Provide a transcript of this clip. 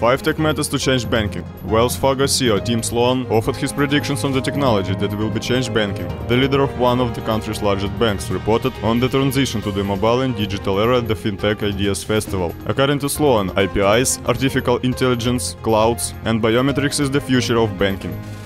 Five tech methods to change banking. Wells Fargo CEO Tim Sloan offered his predictions on the technology that will be changed banking. The leader of one of the country's largest banks reported on the transition to the mobile and digital era at the FinTech Ideas Festival. According to Sloan, APIs, artificial intelligence, clouds, and biometrics is the future of banking.